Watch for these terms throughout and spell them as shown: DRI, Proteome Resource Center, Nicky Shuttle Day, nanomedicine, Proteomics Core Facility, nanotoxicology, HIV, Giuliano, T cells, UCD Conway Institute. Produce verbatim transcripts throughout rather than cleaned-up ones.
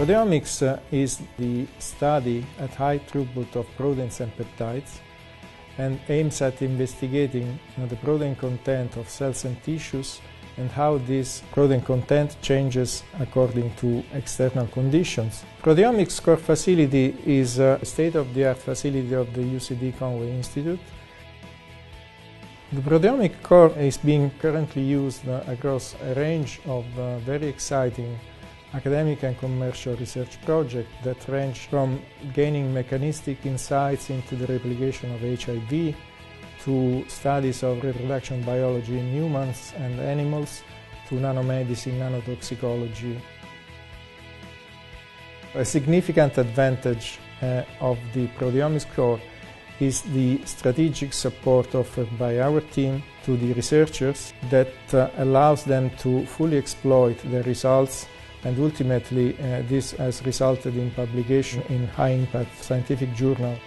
Proteomics is the study at high throughput of proteins and peptides and aims at investigating the protein content of cells and tissues and how this protein content changes according to external conditions. Proteomics Core Facility is a state-of-the-art facility of the U C D Conway Institute. The proteomic core is being currently used across a range of very exciting academic and commercial research projects that range from gaining mechanistic insights into the replication of H I V to studies of reproduction biology in humans and animals, to nanomedicine, nanotoxicology. A significant advantage uh, of the proteomics core is the strategic support offered by our team to the researchers that uh, allows them to fully exploit their results, and ultimately uh, this has resulted in publication in high-impact scientific journals.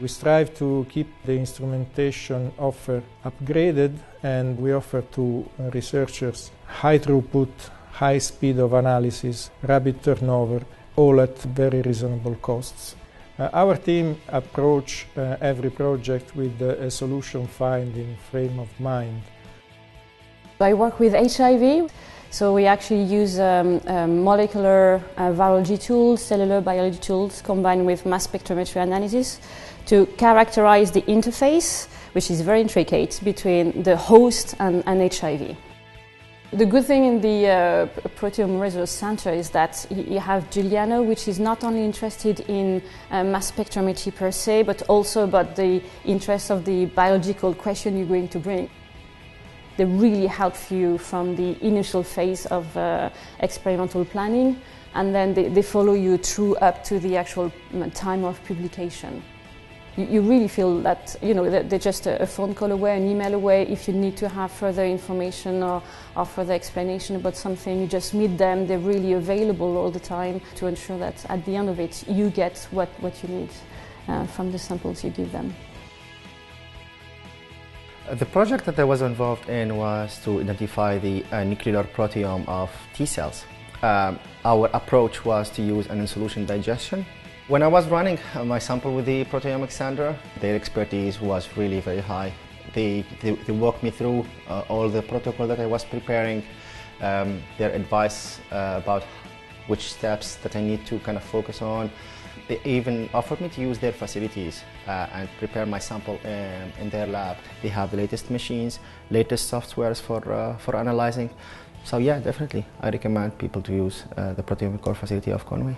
We strive to keep the instrumentation offer upgraded, and we offer to researchers high throughput, high speed of analysis, rapid turnover, all at very reasonable costs. Uh, our team approach uh, every project with a solution finding frame of mind. I work with H I V. So we actually use um, uh, molecular uh, virology tools, cellular biology tools, combined with mass spectrometry analysis to characterize the interface, which is very intricate, between the host and, and H I V. The good thing in the uh, Proteome Resource Center is that you have Giuliano, which is not only interested in uh, mass spectrometry per se, but also about the interest of the biological question you're going to bring. They really help you from the initial phase of uh, experimental planning, and then they, they follow you through up to the actual time of publication. You, you really feel that, you know, they're just a phone call away, an email away. If you need to have further information or, or further explanation about something, you just meet them. They're really available all the time to ensure that at the end of it, you get what, what you need uh, from the samples you give them. The project that I was involved in was to identify the uh, nuclear proteome of T cells. Um, our approach was to use an in-solution digestion. When I was running my sample with the Proteomics Center, their expertise was really very high. They, they, they walked me through uh, all the protocol that I was preparing, um, their advice uh, about which steps that I need to kind of focus on. They even offered me to use their facilities uh, and prepare my sample in, in their lab. They have the latest machines, latest softwares for, uh, for analyzing. So yeah, definitely, I recommend people to use uh, the Proteomics Core Facility of Conway.